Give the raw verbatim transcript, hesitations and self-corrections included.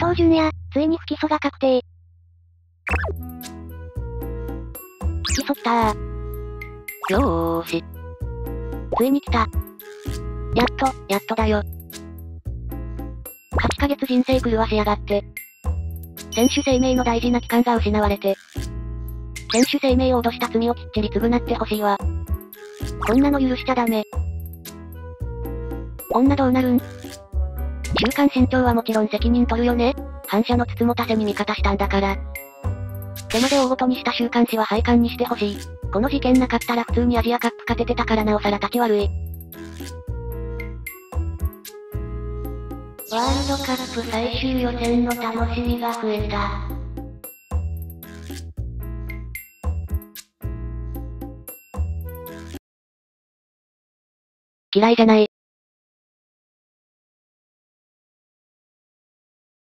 伊東純也、ついに不起訴が確定。不起訴きたー。よーし。ついに来た。やっと、やっとだよ。はちかげつ人生狂わしやがって。選手生命の大事な期間が失われて。選手生命を脅した罪をきっちり償ってほしいわ。こんなの許しちゃダメ。こんなどうなるん？週刊新潮はもちろん責任取るよね。反射のつつもたせに味方したんだから。手まで大ごとにした週刊誌は廃刊にしてほしい。この事件なかったら普通にアジアカップ勝ててたからなおさら立ち悪い。ワールドカップ最終予選の楽しみが増えた。嫌いじゃない。